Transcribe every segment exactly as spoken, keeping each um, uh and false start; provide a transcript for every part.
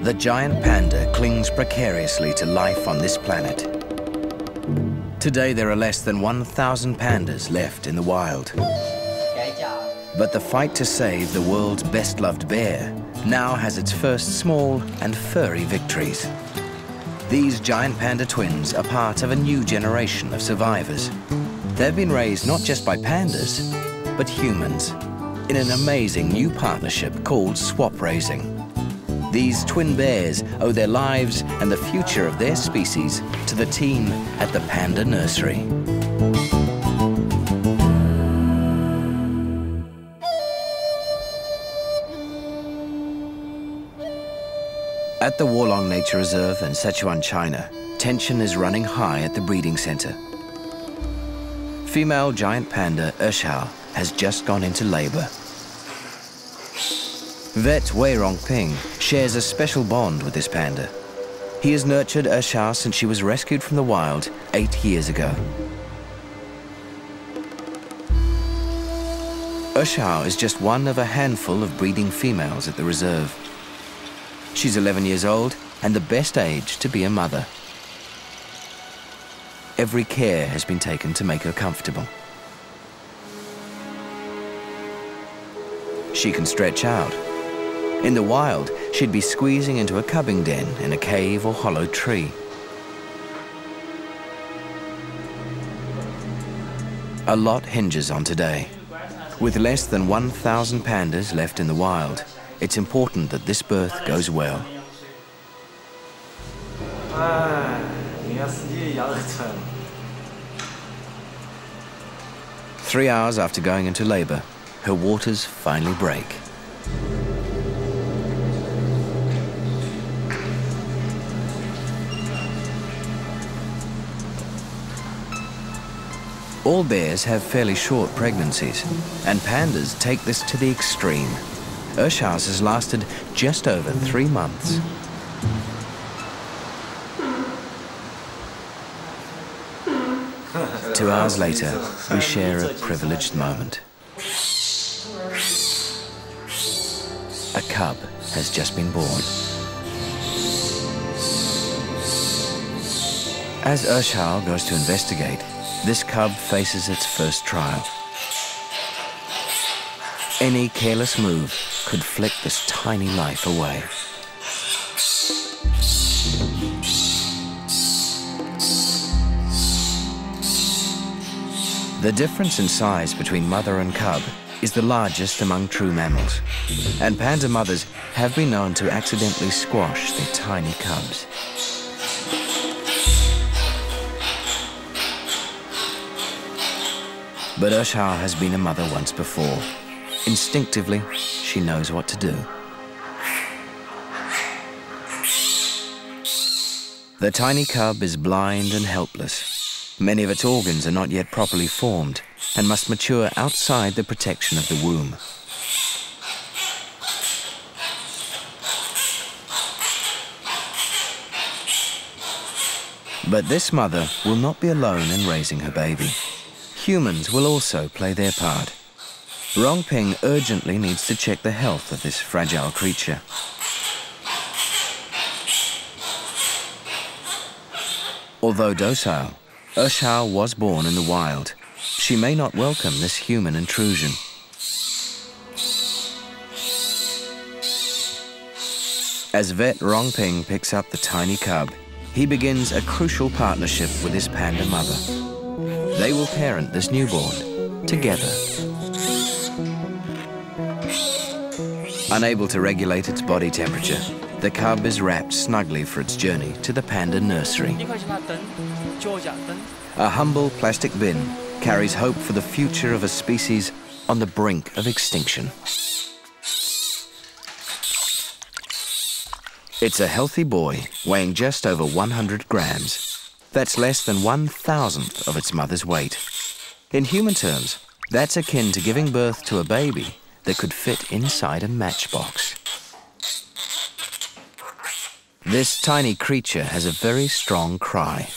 The giant panda clings precariously to life on this planet. Today there are less than one thousand pandas left in the wild. But the fight to save the world's best-loved bear now has its first small and furry victories. These giant panda twins are part of a new generation of survivors. They've been raised not just by pandas, but humans, in an amazing new partnership called Swap Raising. These twin bears owe their lives and the future of their species to the team at the Panda Nursery. At the Wolong Nature Reserve in Sichuan, China, tension is running high at the breeding center. Female giant panda Ershao has just gone into labor. Vet Wei Rongping shares a special bond with this panda. He has nurtured Ershao since she was rescued from the wild eight years ago. Ershao is just one of a handful of breeding females at the reserve. She's eleven years old and the best age to be a mother. Every care has been taken to make her comfortable. She can stretch out. In the wild, she'd be squeezing into a cubbing den in a cave or hollow tree. A lot hinges on today. With less than one thousand pandas left in the wild, it's important that this birth goes well. Three hours after going into labor, her waters finally break. All bears have fairly short pregnancies, and pandas take this to the extreme. Ershao's has lasted just over three months. Two hours later, we share a privileged moment. A cub has just been born. As Ershao goes to investigate, this cub faces its first trial. Any careless move could flick this tiny life away. The difference in size between mother and cub is the largest among true mammals, and panda mothers have been known to accidentally squash their tiny cubs. But Ershao has been a mother once before. Instinctively, she knows what to do. The tiny cub is blind and helpless. Many of its organs are not yet properly formed and must mature outside the protection of the womb. But this mother will not be alone in raising her baby. Humans will also play their part. Rongping urgently needs to check the health of this fragile creature. Although docile, Ershao was born in the wild. She may not welcome this human intrusion. As vet Rongping picks up the tiny cub, he begins a crucial partnership with his panda mother. They will parent this newborn together. Unable to regulate its body temperature, the cub is wrapped snugly for its journey to the panda nursery. A humble plastic bin carries hope for the future of a species on the brink of extinction. It's a healthy boy, weighing just over one hundred grams. That's less than one thousandth of its mother's weight. In human terms, that's akin to giving birth to a baby that could fit inside a matchbox. This tiny creature has a very strong cry.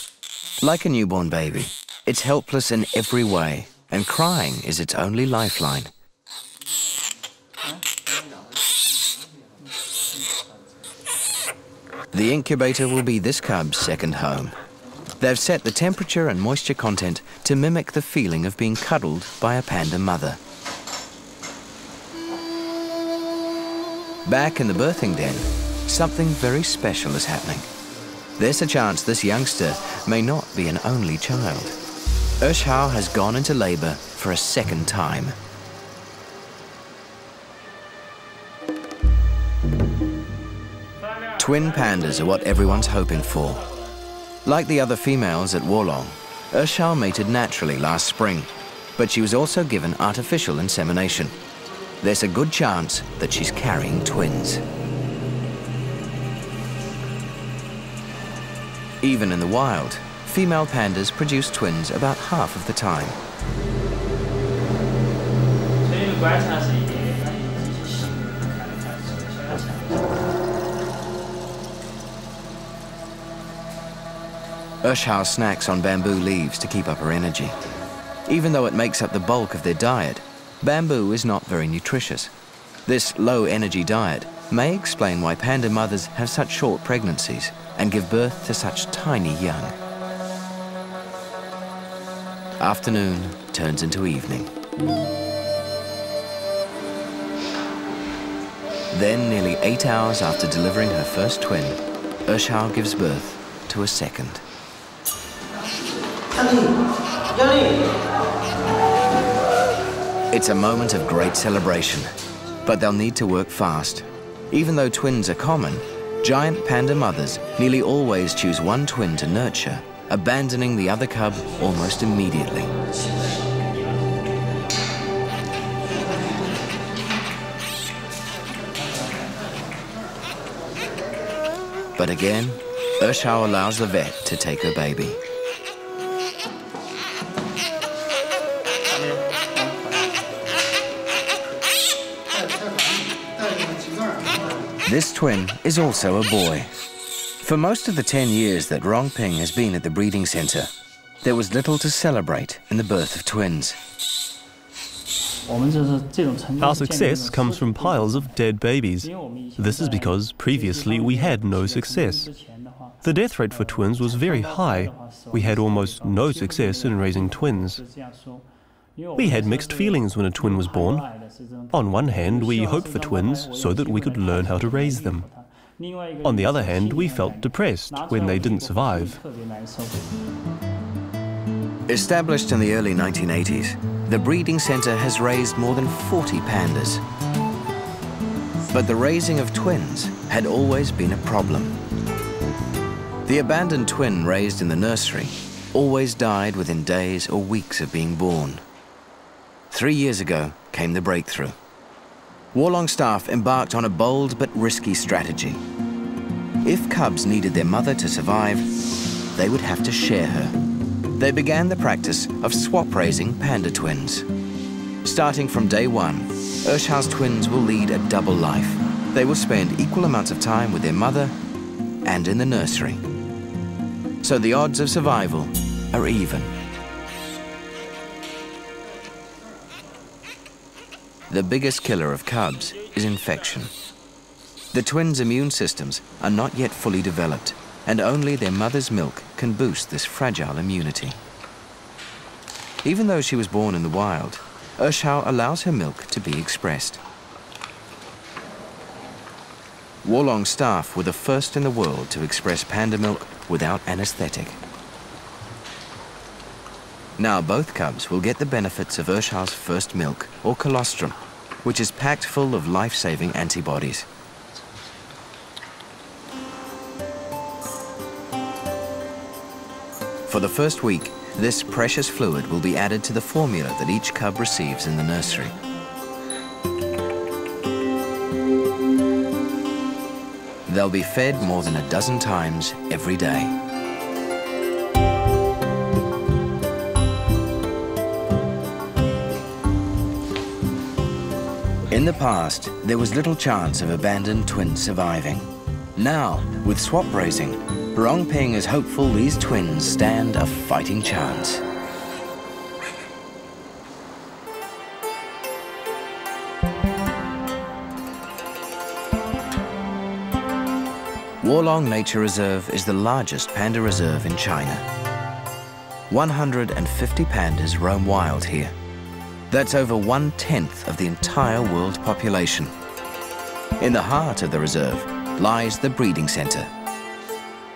Like a newborn baby, it's helpless in every way and crying is its only lifeline. The incubator will be this cub's second home. They've set the temperature and moisture content to mimic the feeling of being cuddled by a panda mother. Back in the birthing den, something very special is happening. There's a chance this youngster may not be an only child. Ershao has gone into labour for a second time. Twin pandas are what everyone's hoping for. Like the other females at Wolong, Ershao mated naturally last spring, but she was also given artificial insemination. There's a good chance that she's carrying twins. Even in the wild, female pandas produce twins about half of the time. Ershao snacks on bamboo leaves to keep up her energy. Even though it makes up the bulk of their diet, bamboo is not very nutritious. This low-energy diet may explain why panda mothers have such short pregnancies and give birth to such tiny young. Afternoon turns into evening. Then, nearly eight hours after delivering her first twin, Ershao gives birth to a second. It's a moment of great celebration, but they'll need to work fast. Even though twins are common, giant panda mothers nearly always choose one twin to nurture, abandoning the other cub almost immediately. But again, Ershao allows the vet to take her baby. This twin is also a boy. For most of the ten years that Rongping has been at the breeding centre, there was little to celebrate in the birth of twins. Our success comes from piles of dead babies. This is because previously we had no success. The death rate for twins was very high. We had almost no success in raising twins. We had mixed feelings when a twin was born. On one hand, we hoped for twins so that we could learn how to raise them. On the other hand, we felt depressed when they didn't survive. Established in the early nineteen eighties, the breeding centre has raised more than forty pandas. But the raising of twins had always been a problem. The abandoned twin raised in the nursery always died within days or weeks of being born. Three years ago came the breakthrough. Wolong staff embarked on a bold but risky strategy. If cubs needed their mother to survive, they would have to share her. They began the practice of swap raising panda twins. Starting from day one, Ershao's twins will lead a double life. They will spend equal amounts of time with their mother and in the nursery. So the odds of survival are even. The biggest killer of cubs is infection. The twins' immune systems are not yet fully developed, and only their mother's milk can boost this fragile immunity. Even though she was born in the wild, Ershao allows her milk to be expressed. Wolong staff were the first in the world to express panda milk without anesthetic. Now both cubs will get the benefits of Ershao's first milk, or colostrum, which is packed full of life-saving antibodies. For the first week, this precious fluid will be added to the formula that each cub receives in the nursery. They'll be fed more than a dozen times every day. In the past, there was little chance of abandoned twins surviving. Now, with swap raising, Rongping is hopeful these twins stand a fighting chance. Wolong Nature Reserve is the largest panda reserve in China. one hundred fifty pandas roam wild here. That's over one-tenth of the entire world population. In the heart of the reserve lies the breeding center.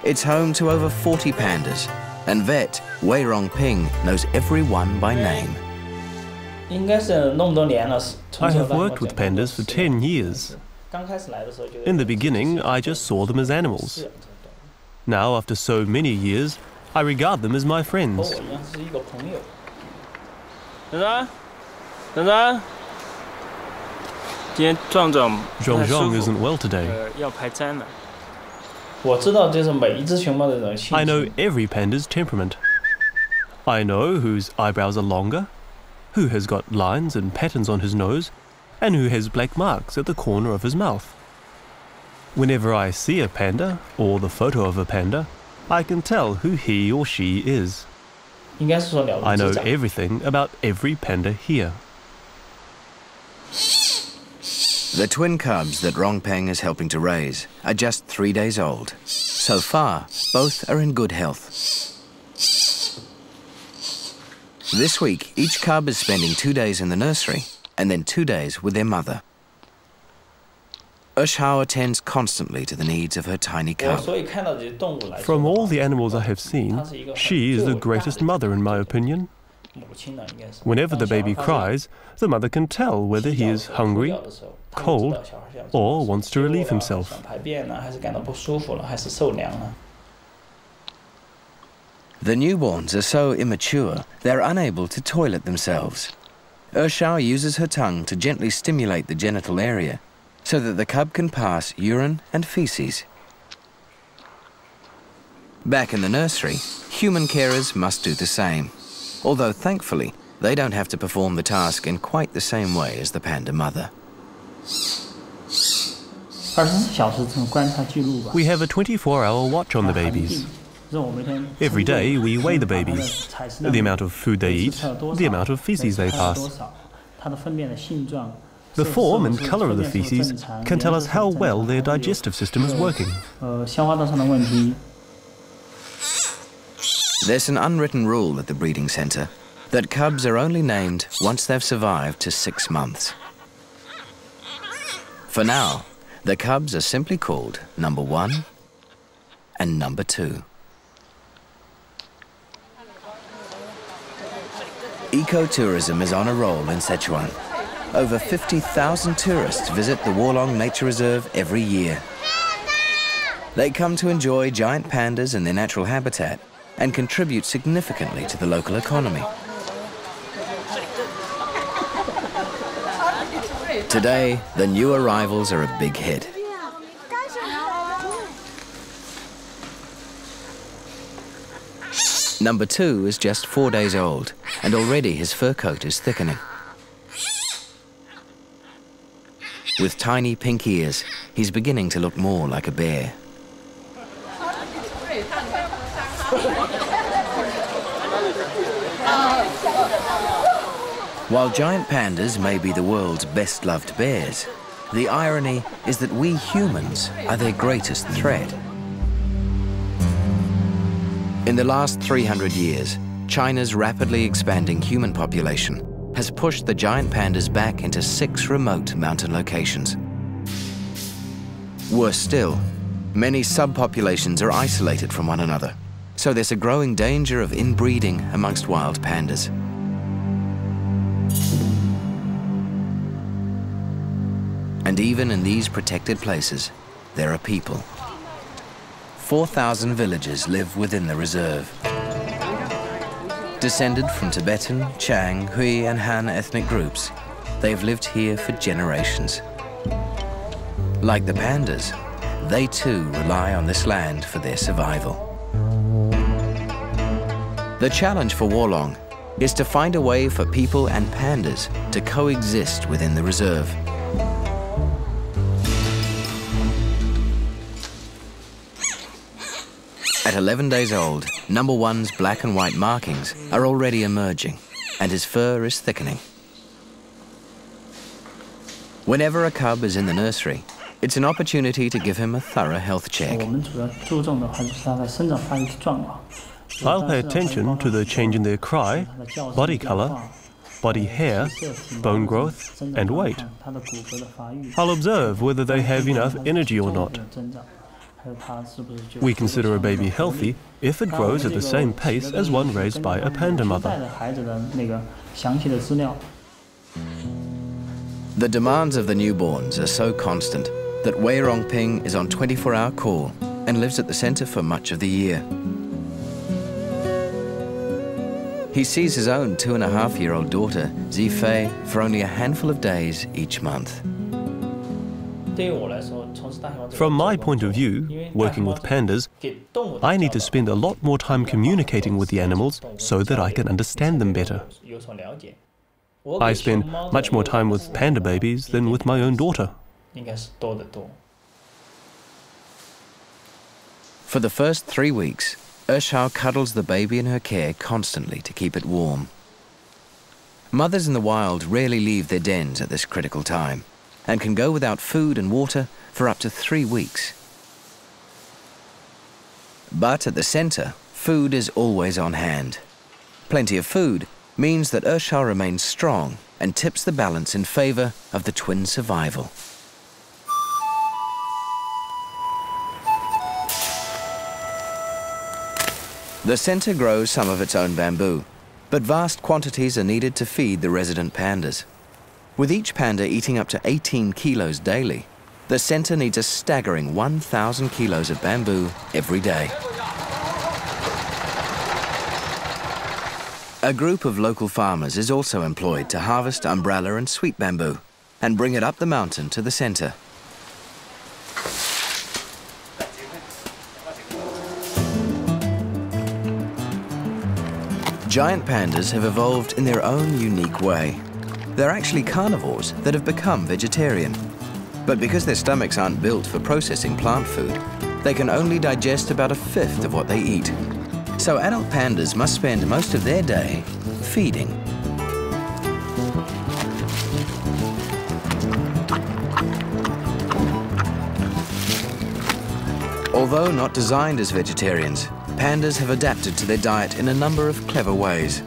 It's home to over forty pandas, and vet Wei Rongping knows every one by name. I have worked with pandas for ten years. In the beginning, I just saw them as animals. Now, after so many years, I regard them as my friends. Zhang Zhang isn't well today. I know every panda's temperament. I know whose eyebrows are longer, who has got lines and patterns on his nose, and who has black marks at the corner of his mouth. Whenever I see a panda, or the photo of a panda, I can tell who he or she is. I know everything about every panda here. The twin cubs that Rongping is helping to raise are just three days old. So far, both are in good health. This week, each cub is spending two days in the nursery and then two days with their mother. Ershao attends constantly to the needs of her tiny cub. From all the animals I have seen, she is the greatest mother in my opinion. Whenever the baby cries, the mother can tell whether he is hungry, cold, or wants to relieve himself. The newborns are so immature, they're unable to toilet themselves. Ershao uses her tongue to gently stimulate the genital area, so that the cub can pass urine and feces. Back in the nursery, human carers must do the same, although thankfully they don't have to perform the task in quite the same way as the panda mother. We have a twenty-four hour watch on the babies. Every day we weigh the babies, the amount of food they eat, the amount of feces they pass. The form and colour of the feces can tell us how well their digestive system is working. There's an unwritten rule at the breeding centre that cubs are only named once they've survived to six months. For now, the cubs are simply called number one and number two. Ecotourism is on a roll in Sichuan. Over fifty thousand tourists visit the Wolong Nature Reserve every year. They come to enjoy giant pandas in their natural habitat and contribute significantly to the local economy. Today, the new arrivals are a big hit. Number two is just four days old, and already his fur coat is thickening. With tiny pink ears, he's beginning to look more like a bear. While giant pandas may be the world's best-loved bears, the irony is that we humans are their greatest threat. In the last three hundred years, China's rapidly expanding human population has pushed the giant pandas back into six remote mountain locations. Worse still, many subpopulations are isolated from one another, so there's a growing danger of inbreeding amongst wild pandas. And even in these protected places, there are people. four thousand villages live within the reserve. Descended from Tibetan, Chang, Hui and Han ethnic groups, they've lived here for generations. Like the pandas, they too rely on this land for their survival. The challenge for Wolong is to find a way for people and pandas to coexist within the reserve. At eleven days old, number one's black and white markings are already emerging, and his fur is thickening. Whenever a cub is in the nursery, It's an opportunity to give him a thorough health check. I'll pay attention to the change in their cry, body color, body hair, bone growth, and weight. I'll observe whether they have enough energy or not. We consider a baby healthy if it grows at the same pace as one raised by a panda mother. The demands of the newborns are so constant that Wei Rongping is on twenty-four hour call and lives at the center for much of the year. He sees his own two and a half year old daughter, Zifei, for only a handful of days each month. From my point of view, working with pandas, I need to spend a lot more time communicating with the animals so that I can understand them better. I spend much more time with panda babies than with my own daughter. For the first three weeks, Ershao cuddles the baby in her care constantly to keep it warm. Mothers in the wild rarely leave their dens at this critical time, and can go without food and water for up to three weeks. But at the center, food is always on hand. Plenty of food means that Ershao remains strong and tips the balance in favor of the twin survival. The center grows some of its own bamboo, but vast quantities are needed to feed the resident pandas. With each panda eating up to eighteen kilos daily, the center needs a staggering one thousand kilos of bamboo every day. A group of local farmers is also employed to harvest umbrella and sweet bamboo and bring it up the mountain to the center. Giant pandas have evolved in their own unique way. They're actually carnivores that have become vegetarian. But because their stomachs aren't built for processing plant food, they can only digest about a fifth of what they eat. So adult pandas must spend most of their day feeding. Although not designed as vegetarians, pandas have adapted to their diet in a number of clever ways.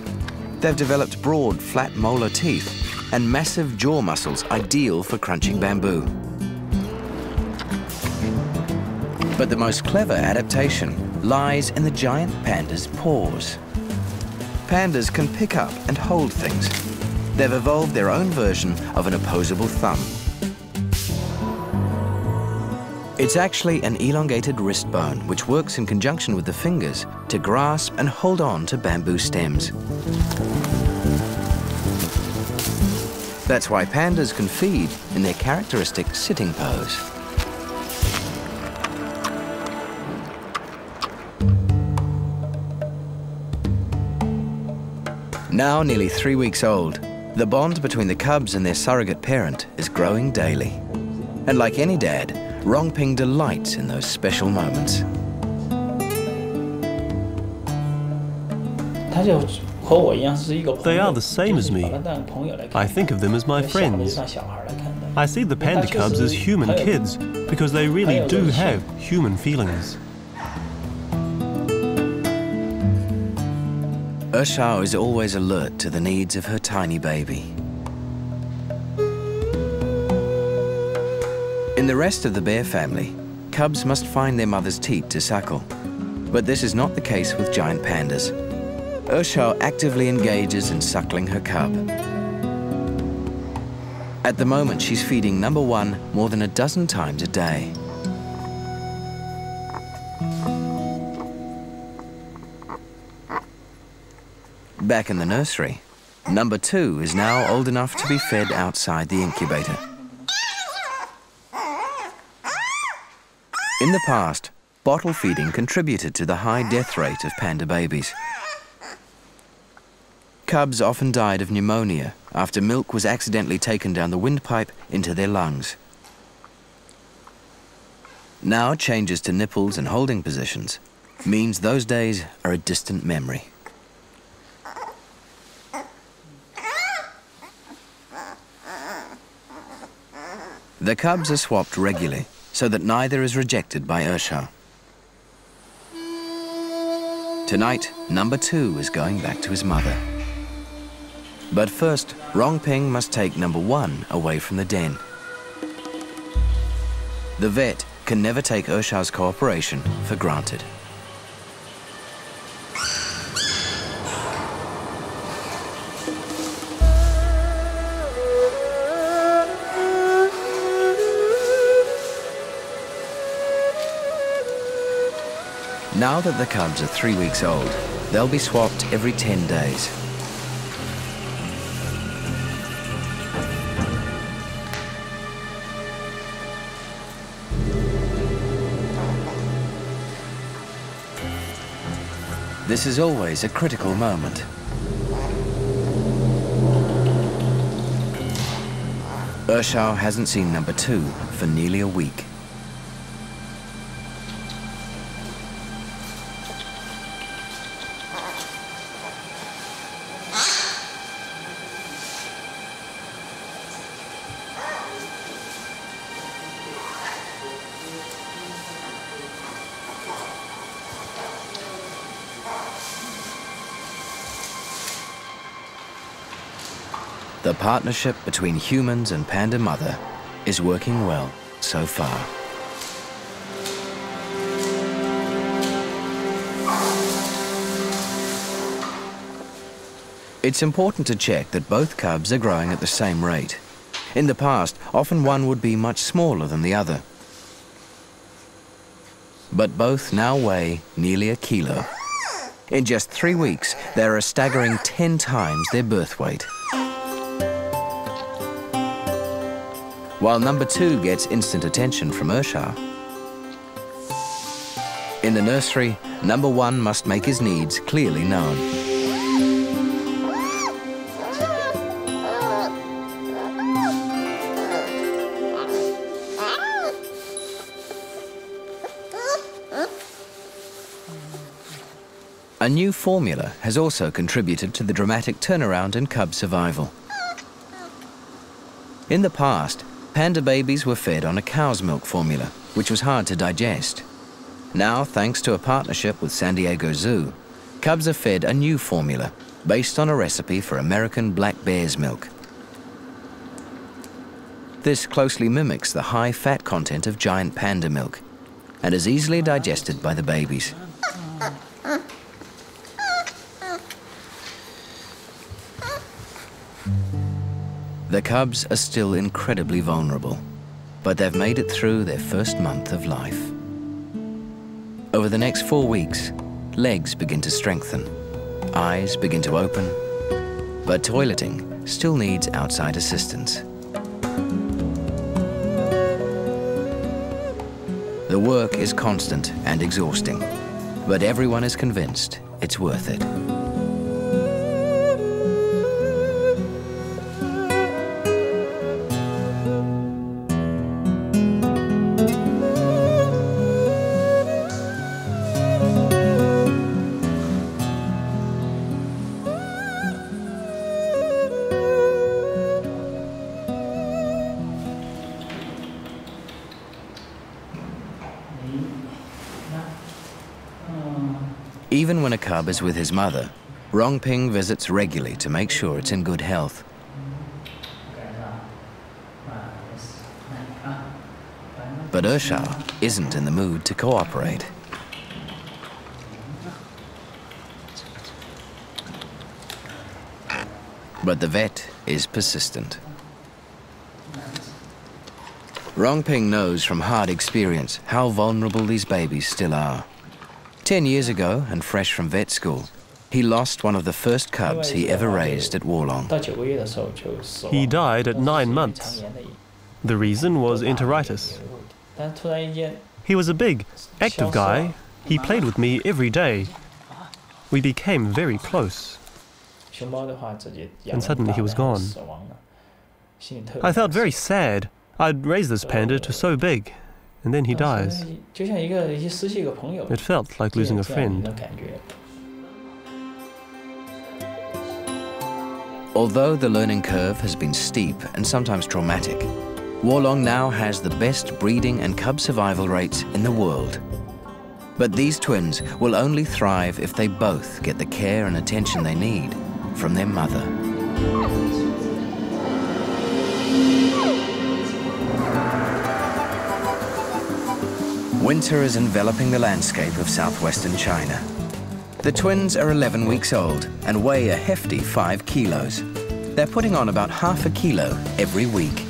They've developed broad, flat molar teeth and massive jaw muscles ideal for crunching bamboo. But the most clever adaptation lies in the giant panda's paws. Pandas can pick up and hold things. They've evolved their own version of an opposable thumb. It's actually an elongated wrist bone which works in conjunction with the fingers to grasp and hold on to bamboo stems. That's why pandas can feed in their characteristic sitting pose. Now nearly three weeks old, the bond between the cubs and their surrogate parent is growing daily. And like any dad, Rongping delights in those special moments. They are the same as me. I think of them as my friends. I see the panda cubs as human kids because they really do have human feelings. Ershao is always alert to the needs of her tiny baby. In the rest of the bear family, cubs must find their mother's teat to suckle. But this is not the case with giant pandas. Ershao actively engages in suckling her cub. At the moment, she's feeding number one more than a dozen times a day. Back in the nursery, number two is now old enough to be fed outside the incubator. In the past, bottle feeding contributed to the high death rate of panda babies. Cubs often died of pneumonia after milk was accidentally taken down the windpipe into their lungs. Now changes to nipples and holding positions means those days are a distant memory. The cubs are swapped regularly so that neither is rejected by Ershao. Tonight, number two is going back to his mother. But first, Rongping must take number one away from the den. The vet can never take Ershao's cooperation for granted. Now that the cubs are three weeks old, they'll be swapped every ten days. This is always a critical moment. Ershao hasn't seen number two for nearly a week. The partnership between humans and panda mother is working well so far. It's important to check that both cubs are growing at the same rate. In the past, often one would be much smaller than the other. But both now weigh nearly a kilo. In just three weeks, they're a staggering ten times their birth weight. While number two gets instant attention from Ershao. In the nursery, number one must make his needs clearly known. A new formula has also contributed to the dramatic turnaround in cub survival. In the past, panda babies were fed on a cow's milk formula, which was hard to digest. Now, thanks to a partnership with San Diego Zoo, cubs are fed a new formula based on a recipe for American black bear's milk. This closely mimics the high fat content of giant panda milk and is easily digested by the babies. The cubs are still incredibly vulnerable, but they've made it through their first month of life. Over the next four weeks, legs begin to strengthen, eyes begin to open, but toileting still needs outside assistance. The work is constant and exhausting, but everyone is convinced it's worth it. Even when a cub is with his mother, Rongping visits regularly to make sure it's in good health. But Ershao isn't in the mood to cooperate. But the vet is persistent. Rongping knows from hard experience how vulnerable these babies still are. Ten years ago, and fresh from vet school, he lost one of the first cubs he ever raised at Wolong. He died at nine months. The reason was enteritis. He was a big, active guy. He played with me every day. We became very close. And suddenly he was gone. I felt very sad. I'd raised this panda to so big. And then he dies. It felt like losing a friend. Although the learning curve has been steep and sometimes traumatic, Wolong now has the best breeding and cub survival rates in the world. But these twins will only thrive if they both get the care and attention they need from their mother. Winter is enveloping the landscape of southwestern China. The twins are eleven weeks old and weigh a hefty five kilos. They're putting on about half a kilo every week.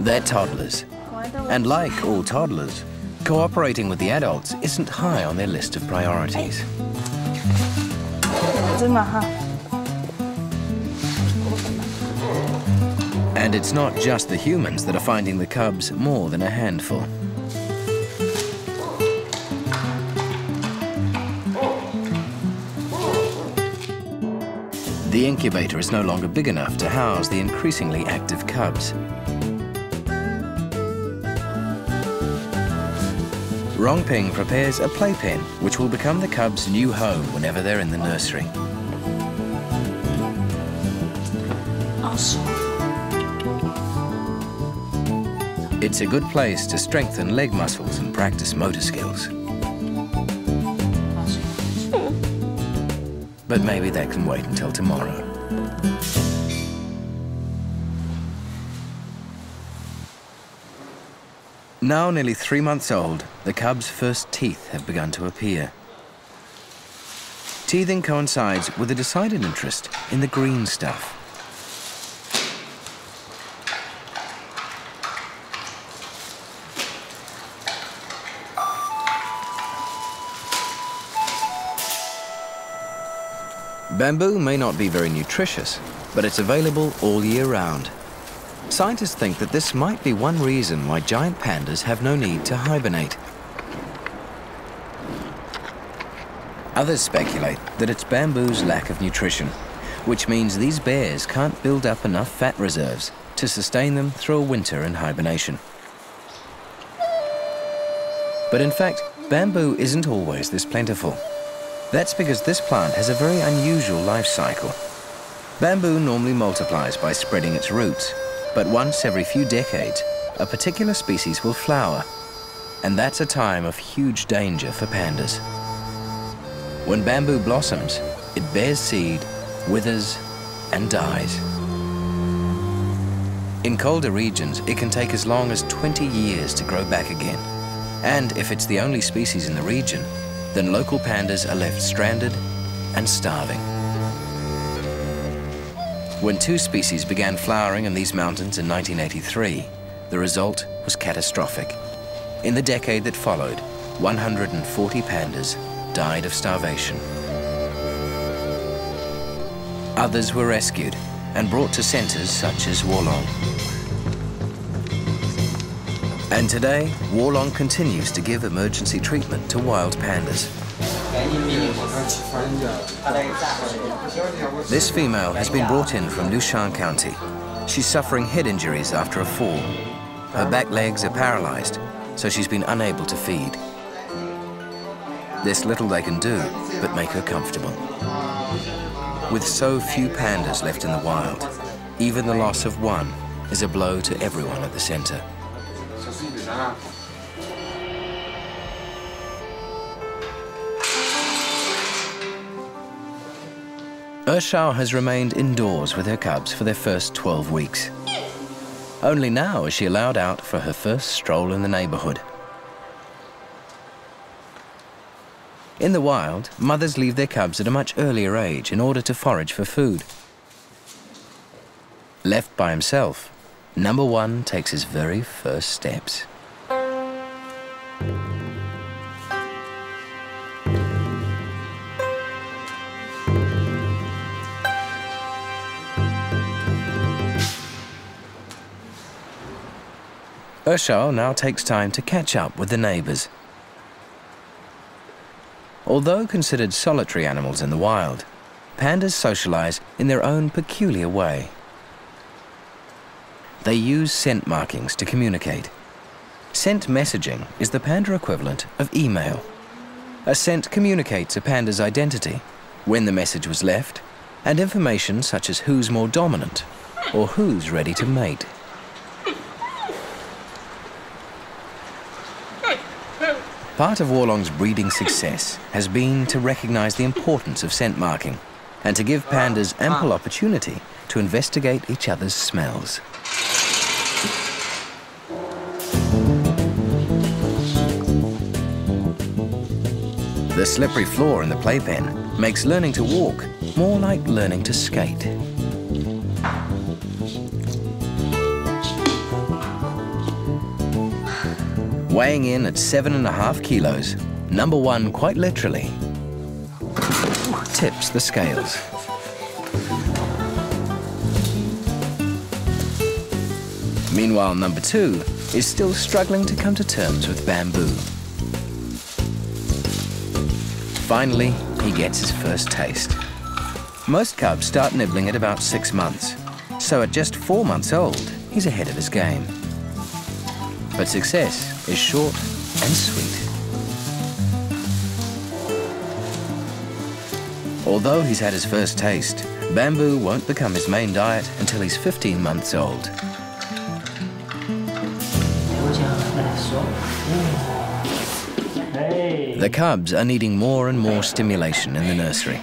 They're toddlers. And like all toddlers, cooperating with the adults isn't high on their list of priorities. And it's not just the humans that are finding the cubs more than a handful. The incubator is no longer big enough to house the increasingly active cubs. Rongping prepares a playpen, which will become the cubs' new home whenever they're in the nursery. It's a good place to strengthen leg muscles and practice motor skills. But maybe that can wait until tomorrow. Now nearly three months old, the cubs' first teeth have begun to appear. Teething coincides with a decided interest in the green stuff. Bamboo may not be very nutritious, but it's available all year round. Scientists think that this might be one reason why giant pandas have no need to hibernate. Others speculate that it's bamboo's lack of nutrition, which means these bears can't build up enough fat reserves to sustain them through a winter in hibernation. But in fact, bamboo isn't always this plentiful. That's because this plant has a very unusual life cycle. Bamboo normally multiplies by spreading its roots, but once every few decades, a particular species will flower, and that's a time of huge danger for pandas. When bamboo blossoms, it bears seed, withers, and dies. In colder regions, it can take as long as twenty years to grow back again, and if it's the only species in the region, then local pandas are left stranded and starving. When two species began flowering in these mountains in nineteen eighty-three, the result was catastrophic. In the decade that followed, one hundred forty pandas died of starvation. Others were rescued and brought to centres such as Wolong. And today, Wolong continues to give emergency treatment to wild pandas. This female has been brought in from Lushan County. She's suffering head injuries after a fall. Her back legs are paralyzed, so she's been unable to feed. There's little they can do but make her comfortable. With so few pandas left in the wild, even the loss of one is a blow to everyone at the center. Ershao has remained indoors with her cubs for their first twelve weeks. Only now is she allowed out for her first stroll in the neighborhood. In the wild, mothers leave their cubs at a much earlier age in order to forage for food. Left by himself, number one takes his very first steps. Ershao now takes time to catch up with the neighbors. Although considered solitary animals in the wild, pandas socialize in their own peculiar way. They use scent markings to communicate. Scent messaging is the panda equivalent of email. A scent communicates a panda's identity, when the message was left, and information such as who's more dominant or who's ready to mate. Part of Wolong's breeding success has been to recognise the importance of scent marking and to give pandas ample opportunity to investigate each other's smells. The slippery floor in the playpen makes learning to walk more like learning to skate. Weighing in at seven and a half kilos, number one quite literally tips the scales. Meanwhile, number two is still struggling to come to terms with bamboo. Finally, he gets his first taste. Most cubs start nibbling at about six months, so at just four months old, he's ahead of his game. But success is short and sweet. Although he's had his first taste, bamboo won't become his main diet until he's fifteen months old. The cubs are needing more and more stimulation in the nursery.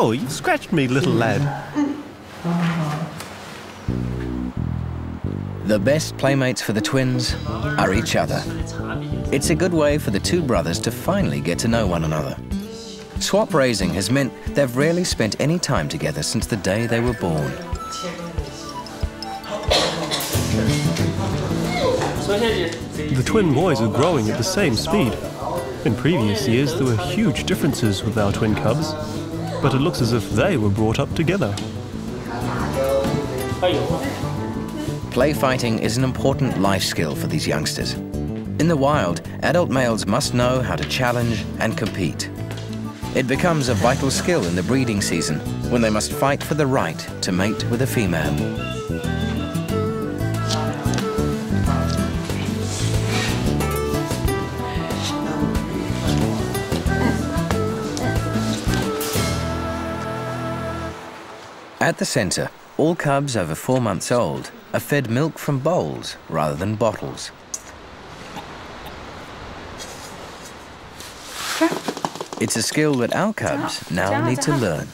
Oh, you scratched me, little lad. The best playmates for the twins are each other. It's a good way for the two brothers to finally get to know one another. Swap raising has meant they've rarely spent any time together since the day they were born. The twin boys are growing at the same speed. In previous years, there were huge differences with our twin cubs, but it looks as if they were brought up together. Play fighting is an important life skill for these youngsters. In the wild, adult males must know how to challenge and compete. It becomes a vital skill in the breeding season when they must fight for the right to mate with a female. At the centre, all cubs over four months old are fed milk from bowls rather than bottles. It's a skill that our cubs now need to learn.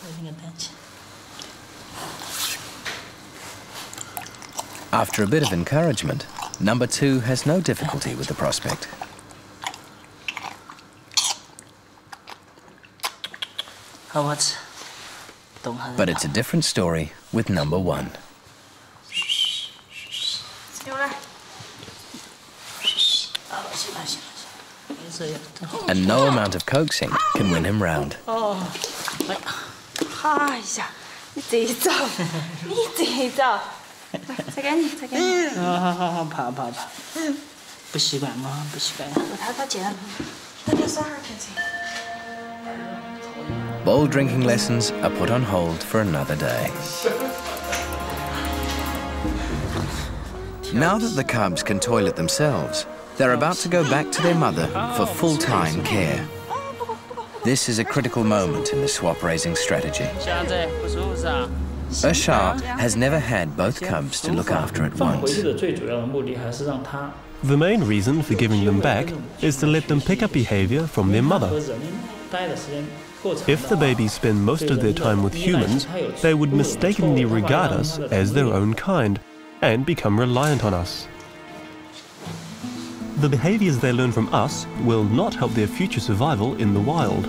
After a bit of encouragement, number two has no difficulty with the prospect. But it's a different story with number one. And no amount of coaxing can win him round. Bowl drinking lessons are put on hold for another day. Now that the cubs can toilet themselves, they're about to go back to their mother for full-time care. This is a critical moment in the swap-raising strategy. Ershao has never had both cubs to look after at once. The main reason for giving them back is to let them pick up behavior from their mother. If the babies spend most of their time with humans, they would mistakenly regard us as their own kind and become reliant on us. The behaviors they learn from us will not help their future survival in the wild.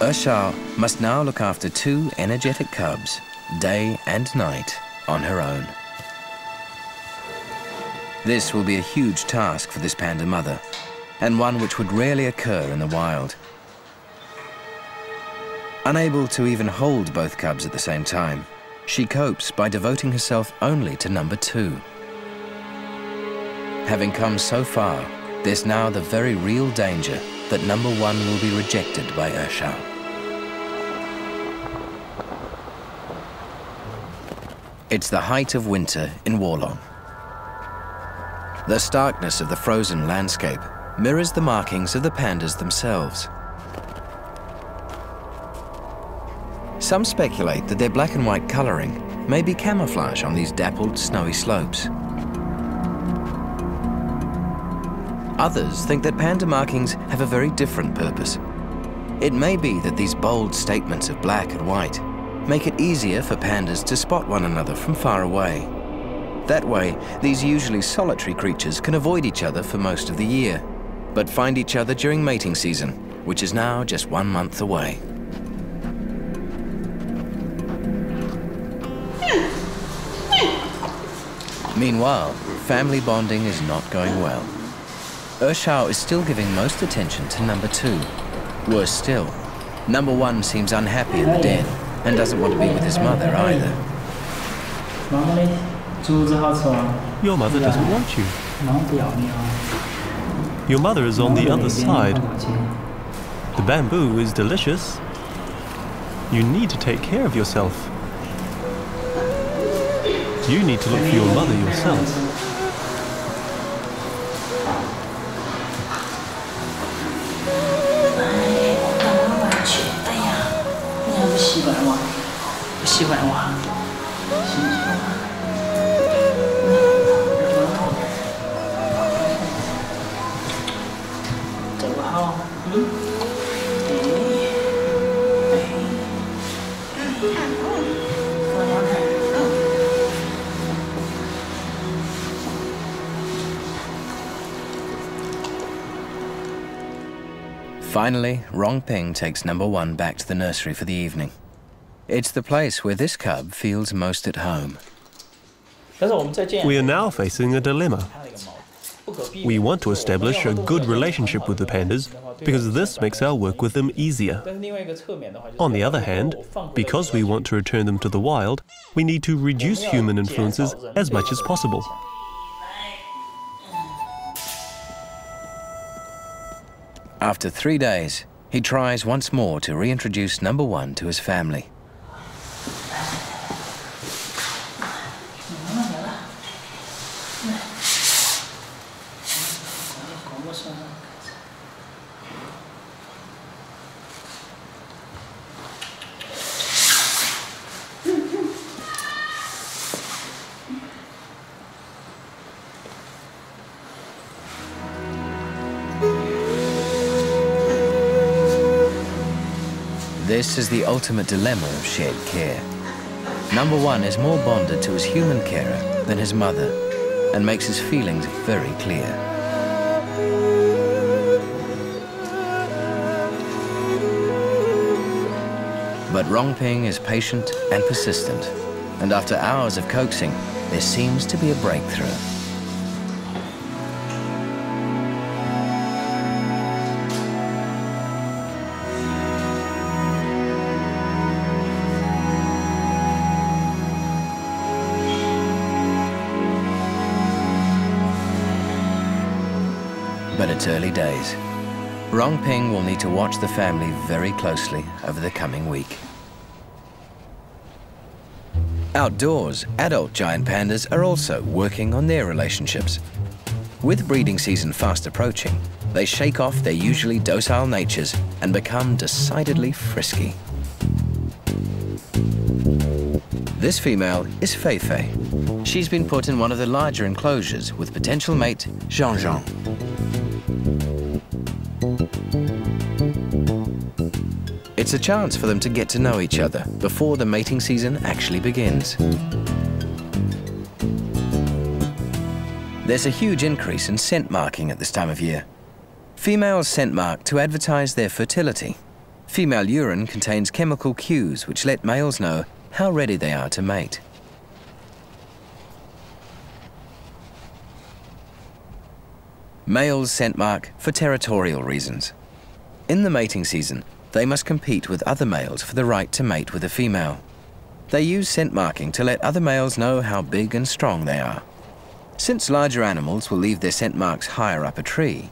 Ershao must now look after two energetic cubs, day and night, on her own. This will be a huge task for this panda mother, and one which would rarely occur in the wild. Unable to even hold both cubs at the same time, she copes by devoting herself only to number two. Having come so far, there's now the very real danger that number one will be rejected by Ershao. It's the height of winter in Wolong. The starkness of the frozen landscape mirrors the markings of the pandas themselves. Some speculate that their black and white colouring may be camouflage on these dappled, snowy slopes. Others think that panda markings have a very different purpose. It may be that these bold statements of black and white make it easier for pandas to spot one another from far away. That way, these usually solitary creatures can avoid each other for most of the year, but find each other during mating season, which is now just one month away. Meanwhile, family bonding is not going well. Ershao is still giving most attention to number two. Worse still, number one seems unhappy in the den and doesn't want to be with his mother either. Your mother doesn't want you. Your mother is on the other side. The bamboo is delicious. You need to take care of yourself. You need to look for your mother yourself. Finally, Rongping takes number one back to the nursery for the evening. It's the place where this cub feels most at home. We are now facing a dilemma. We want to establish a good relationship with the pandas because this makes our work with them easier. On the other hand, because we want to return them to the wild, we need to reduce human influences as much as possible. After three days, he tries once more to reintroduce number one to his family. This is the ultimate dilemma of shared care. Number one is more bonded to his human carer than his mother and makes his feelings very clear. But Rongping is patient and persistent, and after hours of coaxing, there seems to be a breakthrough. Early days. Rongping will need to watch the family very closely over the coming week. Outdoors, adult giant pandas are also working on their relationships. With breeding season fast approaching, they shake off their usually docile natures and become decidedly frisky. This female is Feifei. She's been put in one of the larger enclosures with potential mate Zhang Zhang. It's a chance for them to get to know each other before the mating season actually begins. There's a huge increase in scent marking at this time of year. Females scent mark to advertise their fertility. Female urine contains chemical cues which let males know how ready they are to mate. Males scent mark for territorial reasons. In the mating season, they must compete with other males for the right to mate with a female. They use scent marking to let other males know how big and strong they are. Since larger animals will leave their scent marks higher up a tree,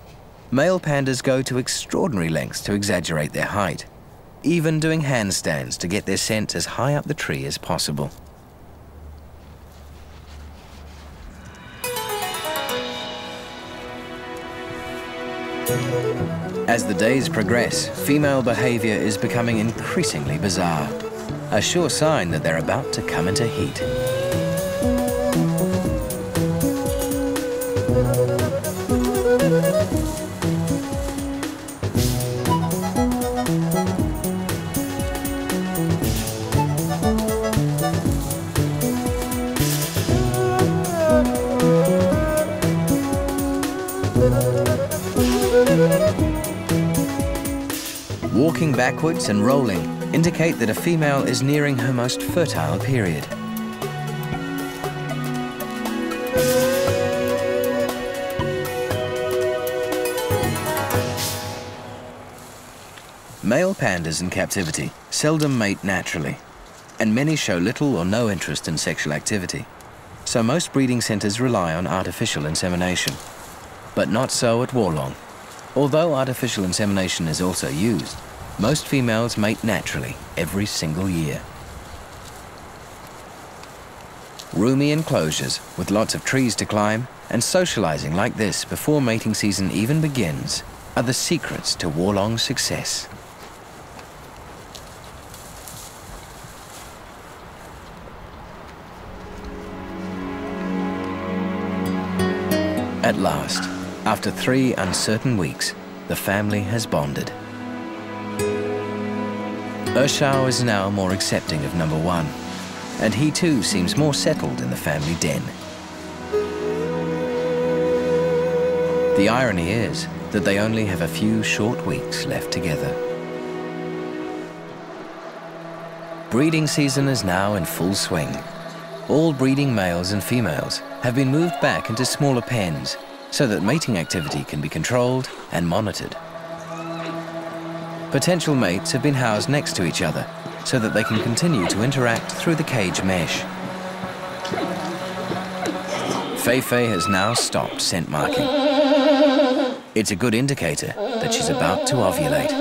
male pandas go to extraordinary lengths to exaggerate their height, even doing handstands to get their scent as high up the tree as possible. As the days progress, female behavior is becoming increasingly bizarre, a sure sign that they're about to come into heat. Walking backwards and rolling indicate that a female is nearing her most fertile period. Male pandas in captivity seldom mate naturally, and many show little or no interest in sexual activity, so most breeding centers rely on artificial insemination. But not so at Wolong. Although artificial insemination is also used, most females mate naturally every single year. Roomy enclosures with lots of trees to climb and socializing like this before mating season even begins are the secrets to Wolong's success. At last, after three uncertain weeks, the family has bonded. Ershao is now more accepting of number one, and he too seems more settled in the family den. The irony is that they only have a few short weeks left together. Breeding season is now in full swing. All breeding males and females have been moved back into smaller pens so that mating activity can be controlled and monitored. Potential mates have been housed next to each other so that they can continue to interact through the cage mesh. Feifei has now stopped scent marking. It's a good indicator that she's about to ovulate.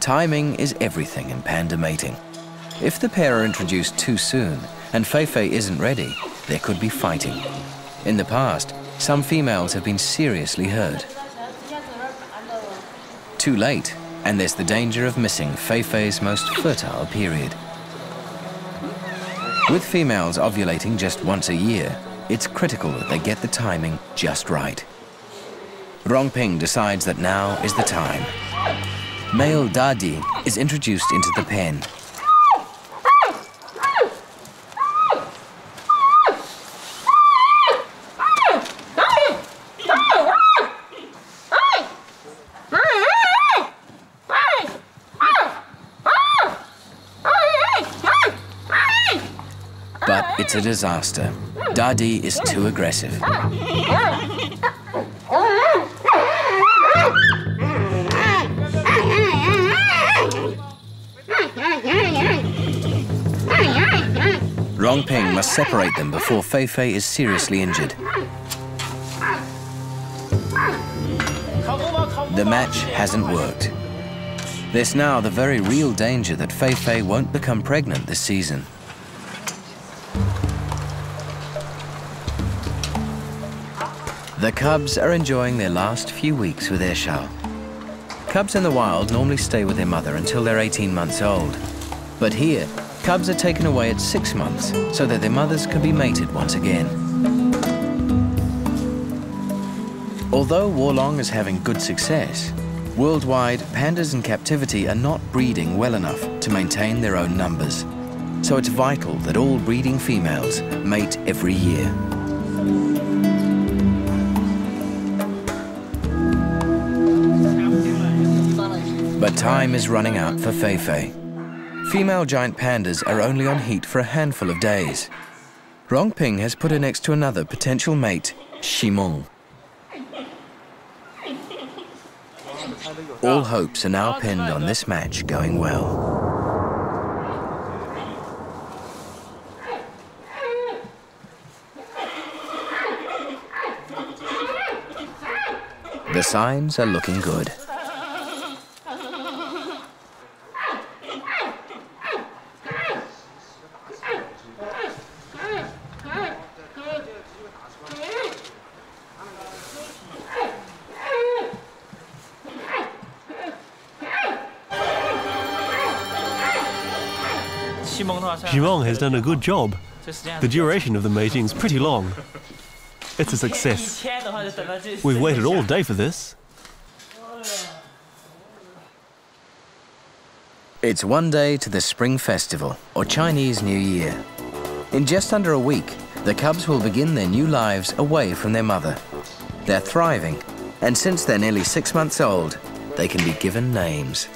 Timing is everything in panda mating. If the pair are introduced too soon and Feifei isn't ready, there could be fighting. In the past, some females have been seriously hurt. Too late, and there's the danger of missing Feifei's most fertile period. With females ovulating just once a year, it's critical that they get the timing just right. Rongping decides that now is the time. Male Dadi is introduced into the pen. It's a disaster. Dadi is too aggressive. Rongping must separate them before Feifei is seriously injured. The match hasn't worked. There's now the very real danger that Feifei won't become pregnant this season. The cubs are enjoying their last few weeks with Ershao. Cubs in the wild normally stay with their mother until they're eighteen months old. But here, cubs are taken away at six months so that their mothers can be mated once again. Although Wolong is having good success, worldwide, pandas in captivity are not breeding well enough to maintain their own numbers. So it's vital that all breeding females mate every year. But time is running out for Feifei. Female giant pandas are only on heat for a handful of days. Rongping has put her next to another potential mate, Shimon. All hopes are now pinned on this match going well. The signs are looking good. Ximeng has done a good job. The duration of the mating is pretty long. It's a success. We've waited all day for this. It's one day to the Spring Festival, or Chinese New Year. In just under a week, the cubs will begin their new lives away from their mother. They're thriving, and since they're nearly six months old, they can be given names.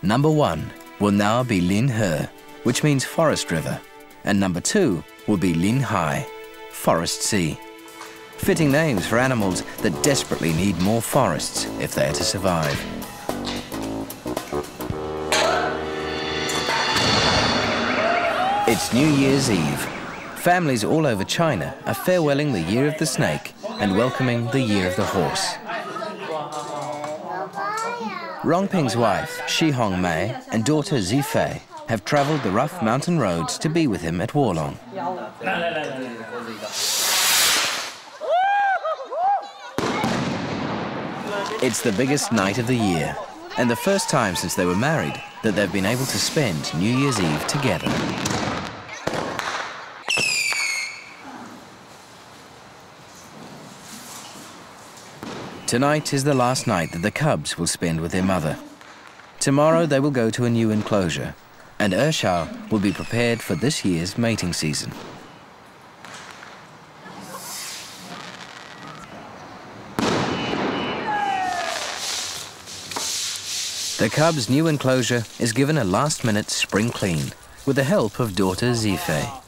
Number one will now be Lin He, which means forest river, and number two will be Lin Hai, forest sea. Fitting names for animals that desperately need more forests if they are to survive. It's New Year's Eve. Families all over China are farewelling the year of the snake and welcoming the year of the horse. Rongping's wife, Shi Hong Mei, and daughter Zifei have travelled the rough mountain roads to be with him at Wolong. It's the biggest night of the year, and the first time since they were married that they've been able to spend New Year's Eve together. Tonight is the last night that the cubs will spend with their mother. Tomorrow they will go to a new enclosure, and Ershao will be prepared for this year's mating season. The cubs' new enclosure is given a last-minute spring clean with the help of daughter Zifei.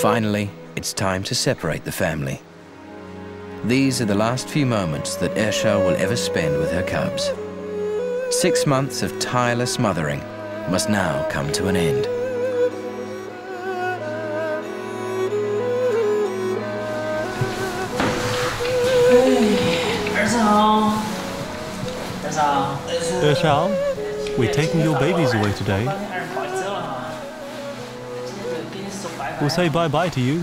Finally, it's time to separate the family. These are the last few moments that Ershao will ever spend with her cubs. Six months of tireless mothering must now come to an end. Ershao. Ershao, we're taking your babies away today. We'll say bye-bye to you.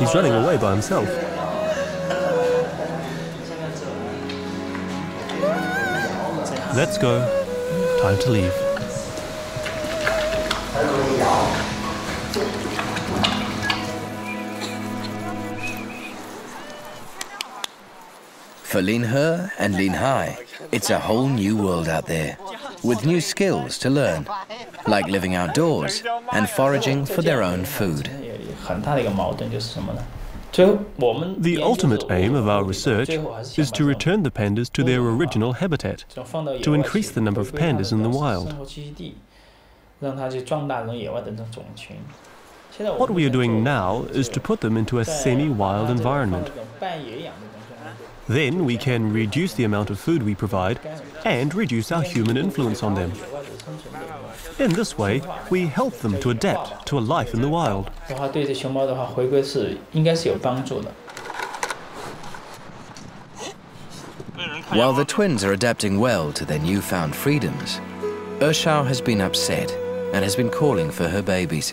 He's running away by himself. Let's go. Time to leave. For Lin He and Lin Hai, it's a whole new world out there, with new skills to learn, like living outdoors and foraging for their own food. The ultimate aim of our research is to return the pandas to their original habitat, to increase the number of pandas in the wild. What we are doing now is to put them into a semi-wild environment. Then we can reduce the amount of food we provide and reduce our human influence on them. In this way, we help them to adapt to a life in the wild. While the twins are adapting well to their newfound freedoms, Ershao has been upset and has been calling for her babies.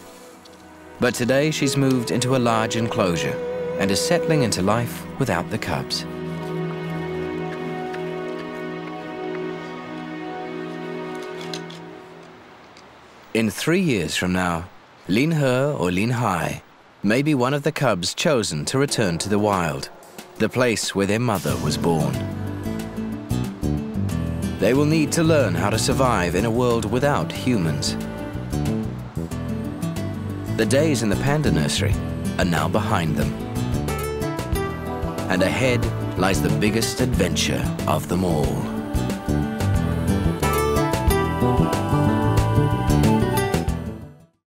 But today she's moved into a large enclosure and is settling into life without the cubs. In three years from now, Lin He or Lin Hai may be one of the cubs chosen to return to the wild, the place where their mother was born. They will need to learn how to survive in a world without humans. The days in the panda nursery are now behind them. And ahead lies the biggest adventure of them all.